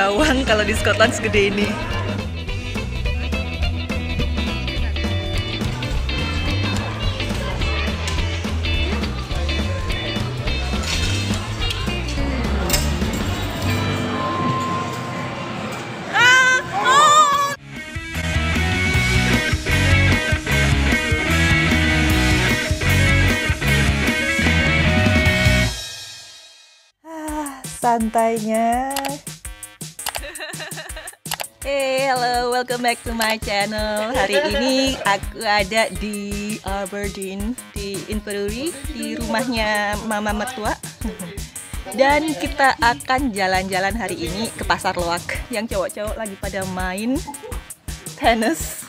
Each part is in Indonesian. bawang kalau di Skotlandia segede ini. Santainya. Hey, hello, welcome back to my channel. Hari ini aku ada di Aberdeen, di Inverurie, di rumahnya mama mertua. Dan kita akan jalan-jalan hari ini ke pasar loak. Yang cowok-cowok lagi pada main tenis.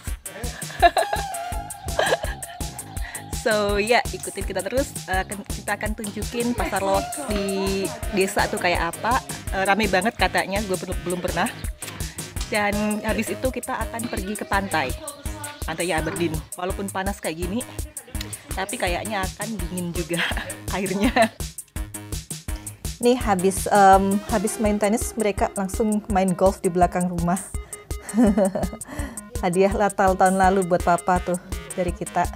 So ya, ikutin kita terus. Kita akan tunjukin pasar loak di desa tuh kayak apa. Rame banget katanya, gue belum pernah. Dan habis itu kita akan pergi ke pantai. Pantainya Aberdeen. Walaupun panas kayak gini, tapi kayaknya akan dingin juga airnya. Nih habis main tenis mereka langsung main golf di belakang rumah. Hadiah Natal tahun lalu buat papa tuh dari kita.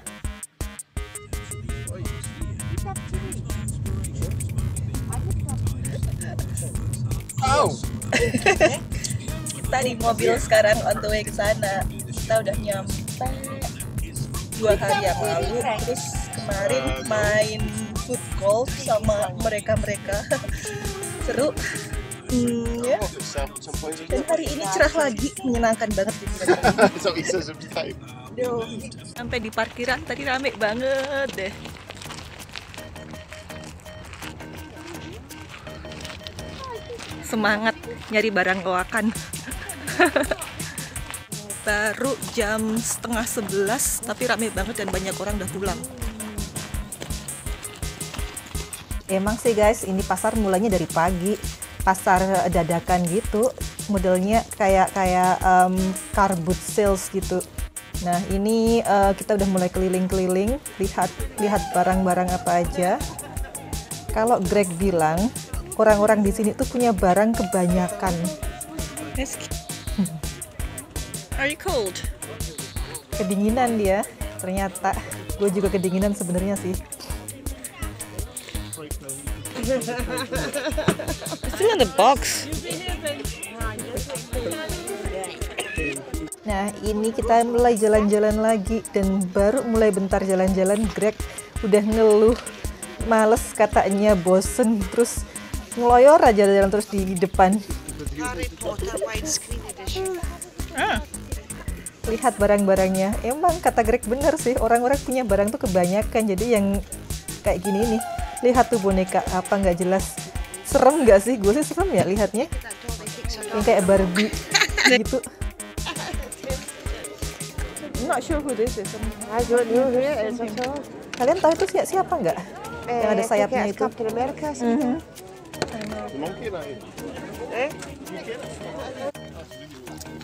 Kita di mobil sekarang on the way ke sana. Kita udah nyampe 2 hari yang lalu. Terus kemarin main foot golf sama mereka-mereka. Seru. Ya. Dan hari ini cerah lagi, menyenangkan banget. Sampai di parkiran tadi rame banget deh. Semangat nyari barang loakan. Baru jam 10:30, tapi rame banget dan banyak orang udah pulang. Emang sih guys, ini pasar mulanya dari pagi, pasar dadakan gitu, modelnya kayak car boot sales gitu. Nah ini kita udah mulai keliling-keliling, lihat barang-barang apa aja. Kalau Greg bilang, orang-orang di sini tuh punya barang kebanyakan. Are you cold? Kedinginan dia. Ternyata gue juga kedinginan sebenarnya sih. Still in the box. Nah, ini kita mulai jalan-jalan lagi dan baru mulai bentar jalan-jalan Greg udah ngeluh, males katanya, bosen terus. Ngeloyor aja jalan terus di depan. Lihat barang-barangnya. Emang kata Greg bener sih, orang-orang punya barang tuh kebanyakan. Jadi yang kayak gini nih. Lihat tuh boneka apa nggak jelas. Serem nggak sih? Gue sih serem ya lihatnya. Yang kayak Barbie gitu. I'm not sure who this is. I don't know who it is. Kalian tahu itu siapa nggak? Yang ada sayapnya itu.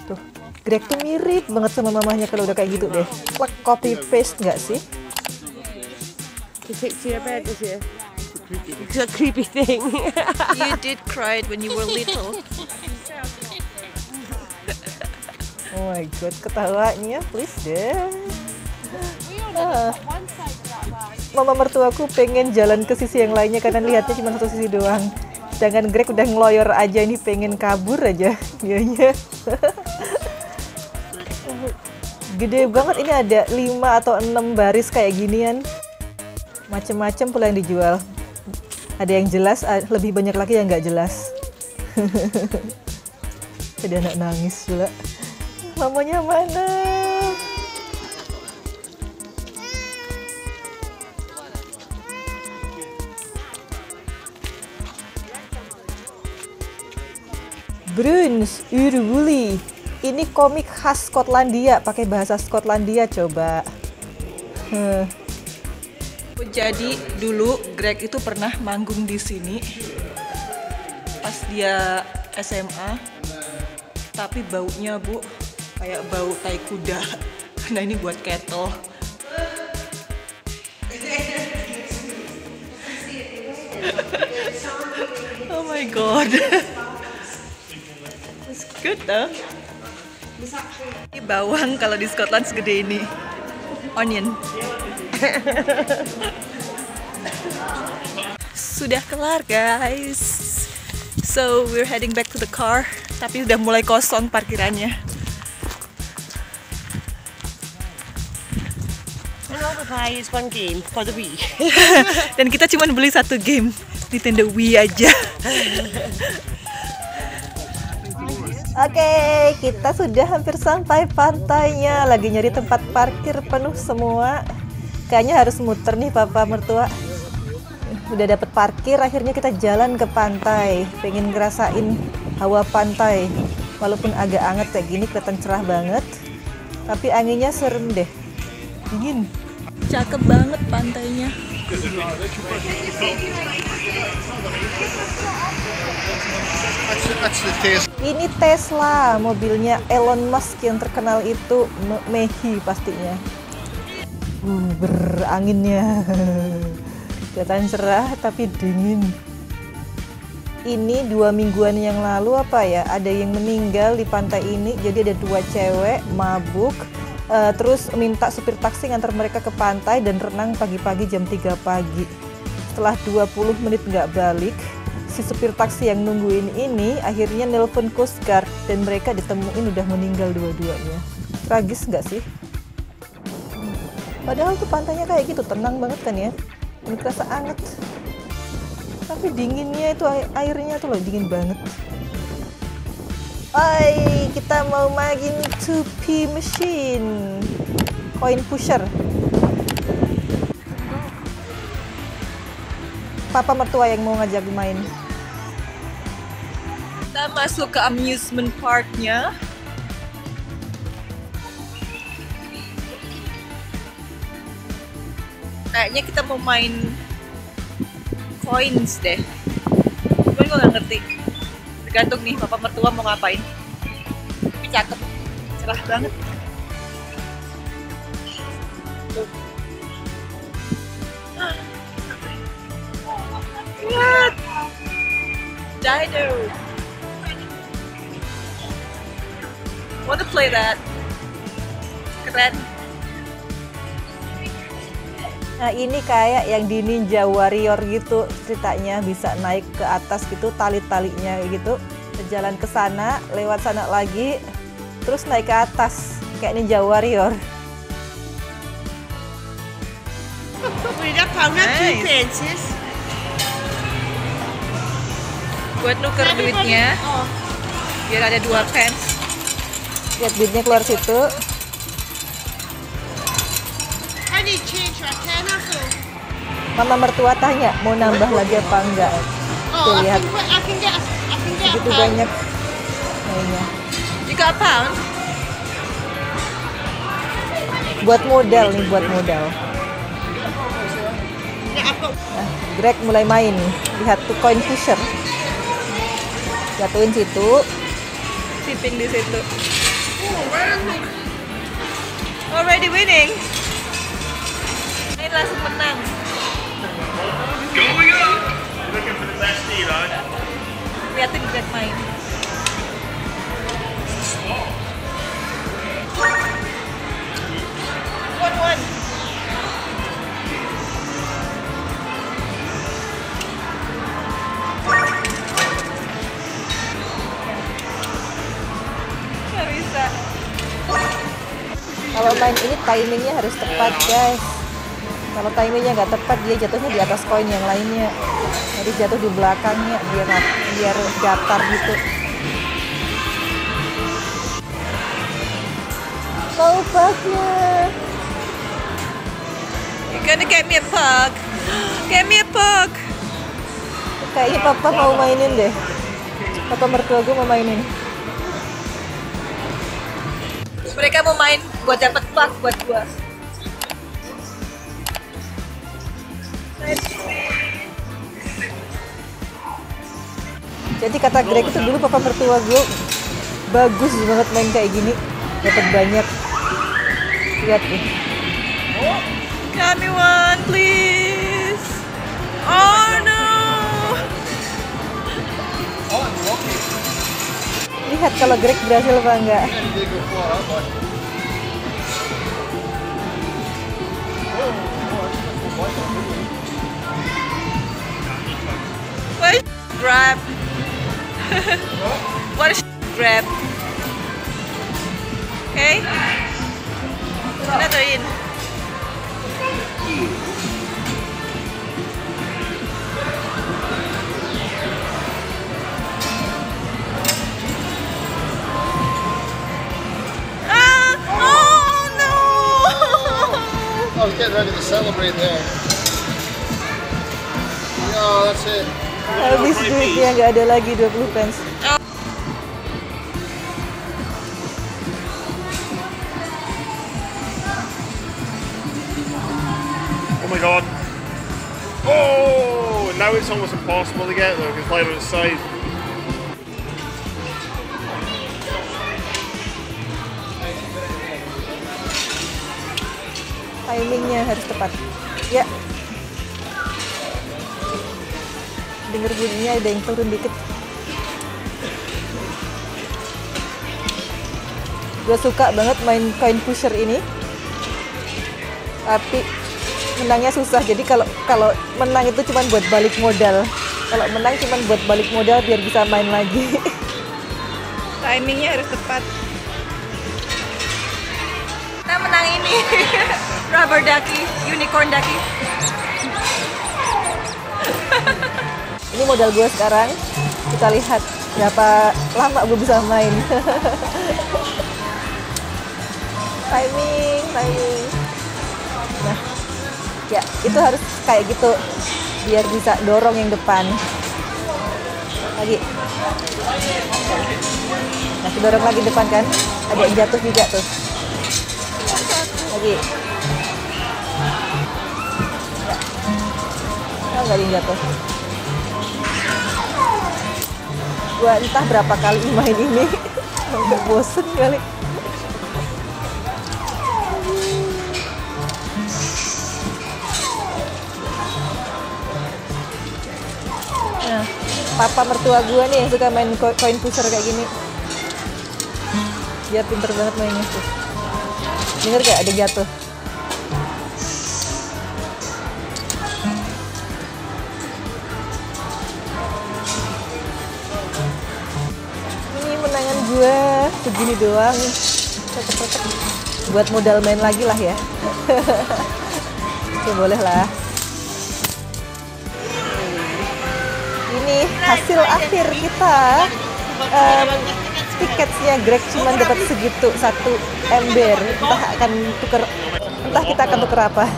Tuh, Greg tuh mirip banget sama mamahnya kalau udah kayak gitu deh. Plak copy paste nggak sih? It's a creepy thing. You did cry when you were little. Oh my god, ketawanya, please deh. Mama mertuaku pengen jalan ke sisi yang lainnya karena lihatnya cuma satu sisi doang. Sedangkan Greg udah ngeloyor aja, ini pengen kabur aja biayanya. Gede banget, ini ada 5 atau 6 baris kayak ginian. Macem-macem pula yang dijual. Ada yang jelas, lebih banyak lagi yang nggak jelas. Ada anak nangis pula. Mamanya mana? Bruns Urwuli. Ini komik khas Skotlandia, pakai bahasa Skotlandia coba. Jadi dulu Greg itu pernah manggung di sini pas dia SMA. Tapi baunya, Bu, kayak bau tai kuda. Nah, ini buat kettle. Oh my god. It's good though. Ini bawang kalau di Skotlandia segede ini. Onion. Sudah kelar guys. So we're heading back to the car. Tapi udah mulai kosong parkirannya. Dan kita cuma beli satu game di tenda Wii aja. Oke, kita sudah hampir sampai pantainya. Lagi nyari tempat parkir penuh semua. Kayaknya harus muter nih papa mertua. Udah dapet parkir, akhirnya kita jalan ke pantai. Pengen ngerasain hawa pantai. Walaupun agak anget kayak gini, kelihatan cerah banget. Tapi anginnya serem deh. Dingin. Cakep banget pantainya. Ini Tesla, mobilnya Elon Musk yang terkenal itu. Mehi pastinya. Beranginnya. Kelihatan cerah tapi dingin. Ini 2 mingguan yang lalu apa ya, ada yang meninggal di pantai ini. Jadi ada 2 cewek mabuk, terus minta supir taksi ngantar mereka ke pantai dan renang pagi-pagi jam 3 pagi. Setelah 20 menit nggak balik, si supir taksi yang nungguin ini akhirnya nelpon Coast Guard dan mereka ditemuin udah meninggal dua-duanya. Tragis nggak sih? Padahal tuh pantainya kayak gitu, tenang banget kan ya. Ini kerasa anget. Tapi dinginnya itu airnya tuh loh, dingin banget. Oi, kita mau main 2P machine, coin pusher. Papa mertua yang mau ngajak main. Kita masuk ke amusement parknya. Kayaknya kita mau main coins deh. Cuman gue gak ngerti. Tergantung nih papa mertua mau ngapain. Tapi cakep, cerah banget. What? Dino. Wanna play that? Keren. Nah ini kayak yang di Ninja Warrior gitu ceritanya, bisa naik ke atas gitu tali-talinya gitu. Jalan ke sana, lewat sana lagi, terus naik ke atas kayak Ninja Warrior. Nice. Buat nuker duitnya, biar ada 2 pence. Lihat duitnya keluar situ. Mama mertua tanya mau nambah lagi apa enggak. Tuh lihat, begitu banyak kayaknya. Juga apa? Buat modal nih, buat modal. Nah, Greg mulai main. Lihat tuh coin pusher. Jatuhin situ, tipping di situ. Already winning. Ini langsung menang. Going up. Looking for the best deal, aren't you? Lihatin Greg main. One. Kalau main ini timingnya harus tepat guys. Kalau timingnya nggak tepat, dia jatuhnya di atas koin yang lainnya. Jadi jatuh di belakangnya biar datar gitu. Mau pugnya? You're gonna get me a pug. Get me a pug. Kayaknya papa mau mainin deh. Papa mertua gue mau mainin. Mereka mau main buat dapat pug buat gua. Jadi kata Greg itu dulu papa mertua gua bagus banget main kayak gini, dapat banyak. Lihat nih. Come on, please. Oh no. Lihat kalau Greg berhasil apa enggak. What grab? What grab? Okay. Another in. I was getting ready to celebrate there. Yo, that's it. Habis duitnya nggak ada lagi 20 pence. Oh my god. Oh, now it's almost impossible to get there because it's light on its side. Timingnya harus tepat. Ya. Dengar bunyinya ada yang turun dikit. Gue suka banget main coin pusher ini. Tapi menangnya susah. Jadi kalau menang itu cuma buat balik modal. Kalau menang cuma buat balik modal biar bisa main lagi. Timingnya harus tepat. Kita menang ini rubber ducky, unicorn ducky. Ini modal gue sekarang, kita lihat berapa lama gue bisa main. timing. Nah, ya itu harus kayak gitu biar bisa dorong yang depan. Lagi. Nah, dorong lagi depan kan, ada yang jatuh juga tuh. Lagi. Oh, nggak jatuh. Gua entah berapa kali main ini. Bosen kali. Nah, papa mertua gua nih yang suka main koin pusher kayak gini. Dia pinter banget mainnya tuh. Dengar gak ada jatuh? Ini menangan gue begini doang. Cetek-cetek. Buat modal main lagi lah ya. Itu boleh lah. Ini hasil akhir kita. Tiketnya Greg cuma dapat segitu, satu ember. Entah kita akan tuker apa.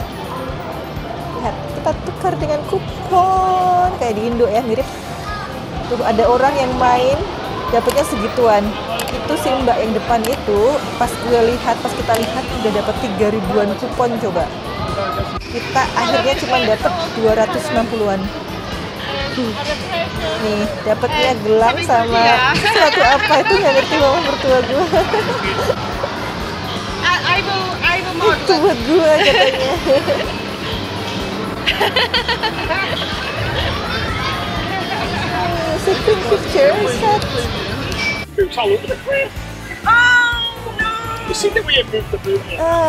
Lihat, kita tukar dengan kupon kayak di Indo ya, mirip. Tuh ada orang yang main dapatnya segituan. Itu si mbak yang depan itu pas kita lihat udah dapat 3.000-an kupon. Coba kita akhirnya cuma dapat 260-an. Nih, dapatnya gelang sama sesuatu apa itu nggak ngerti mama mertua gue. Itu buat gue katanya. Secret picture set.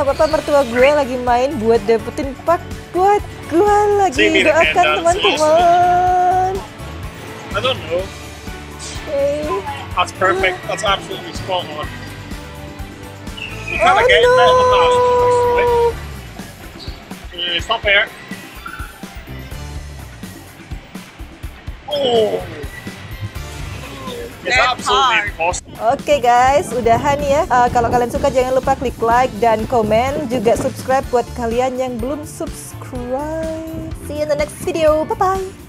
Papa mertua gue lagi main buat dapetin pak buat gue lagi. Doakan teman-teman. I don't know. Okay. That's perfect. That's absolutely spot on. You kind of get it. Stop there. Oh. It's absolutely impossible. Oke guys, udahan ya. Kalau kalian suka jangan lupa klik like dan komen, juga subscribe buat kalian yang belum subscribe. See you in the next video. Bye bye.